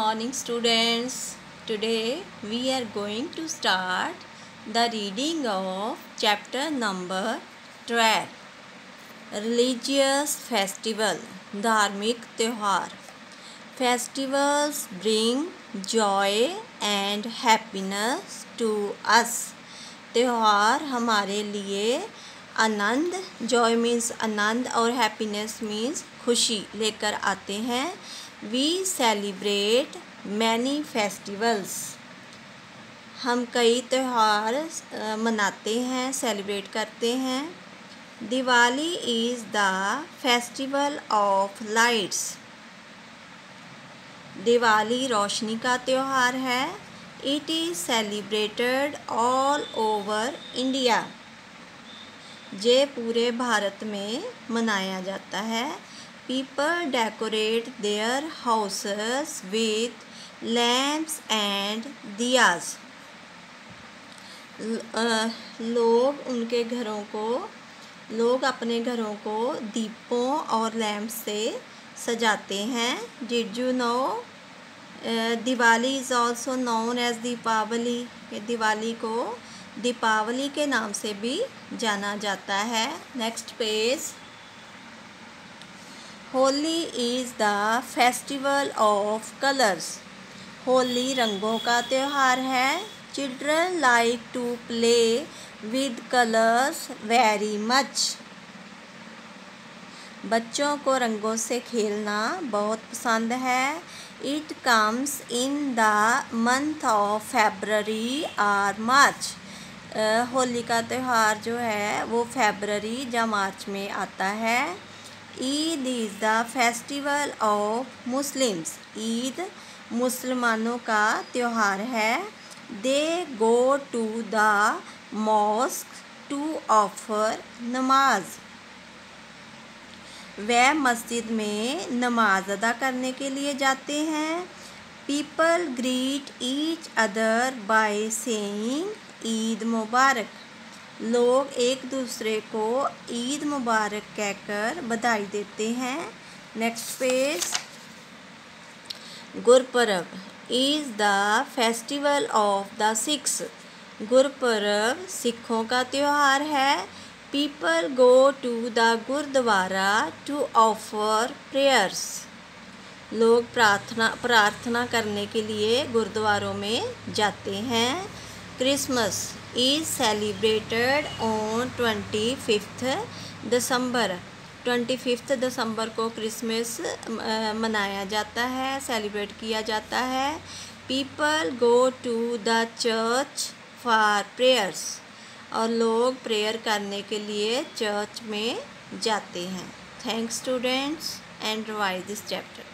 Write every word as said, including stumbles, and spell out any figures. Morning students, today we are going to start the reading of chapter number twelve, religious festival, धार्मिक त्यौहार. Festivals bring joy and happiness to us. त्यौहार हमारे लिए आनंद, joy means आनंद और happiness means खुशी लेकर आते हैं. We celebrate many festivals. हम कई त्यौहार मनाते हैं, सेलिब्रेट करते हैं. Diwali is the festival of lights. Diwali रोशनी का त्यौहार है. It is celebrated all over India. ये पूरे भारत में मनाया जाता है. People decorate their houses with lamps and diyas. लोग उनके घरों को लोग अपने घरों को दीपों और लैम्प्स से सजाते हैं. Did you know Diwali is also known as Deepawali. Diwali को दीपावली के नाम से भी जाना जाता है. Next page. Holi is the festival of colours. Holi रंगों का त्यौहार है. Children like to play with colours very much. बच्चों को रंगों से खेलना बहुत पसंद है. It comes in the month of February और मार्च. होली का त्यौहार जो है वो फरवरी या मार्च में आता है. Eid is the festival of Muslims. Eid मुसलमानों का त्यौहार है. They go to the mosque to offer namaz. वह मस्जिद में नमाज अदा करने के लिए जाते हैं. People greet each other by saying Eid Mubarak. लोग एक दूसरे को ईद मुबारक कहकर बधाई देते हैं. Next page. Gurpurab is the festival of the Sikhs. Gurpurab सिखों का त्यौहार है. People go to the gurdwara to offer prayers. लोग प्रार्थना प्रार्थना करने के लिए गुरुद्वारों में जाते हैं. Christmas is celebrated on twenty fifth December. Twenty fifth December को क्रिसमस मनाया जाता है, सेलिब्रेट किया जाता है. People go to the church for prayers. और लोग प्रेयर करने के लिए चर्च में जाते हैं. Thanks students and revise this chapter.